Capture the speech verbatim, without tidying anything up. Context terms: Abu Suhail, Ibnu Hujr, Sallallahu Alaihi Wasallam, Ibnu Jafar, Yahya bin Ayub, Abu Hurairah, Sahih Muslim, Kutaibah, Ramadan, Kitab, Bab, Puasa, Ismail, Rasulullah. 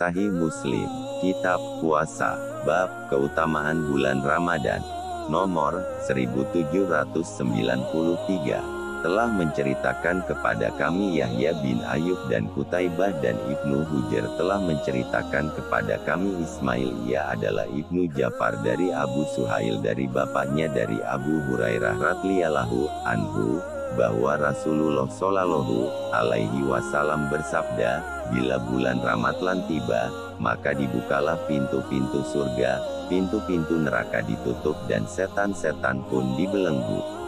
Sahih Muslim, Kitab Puasa, Bab Keutamaan Bulan Ramadan, nomor seribu tujuh ratus sembilan puluh tiga, telah menceritakan kepada kami Yahya bin Ayub dan Kutaibah, dan Ibnu Hujr telah menceritakan kepada kami Ismail, ia adalah Ibnu Jafar dari Abu Suhail dari bapaknya dari Abu Hurairah radhiyallahu anhu, bahwa Rasulullah Sallallahu Alaihi Wasallam bersabda, bila bulan Ramadhan tiba, maka dibukalah pintu-pintu surga, pintu-pintu neraka ditutup, dan setan-setan pun dibelenggu.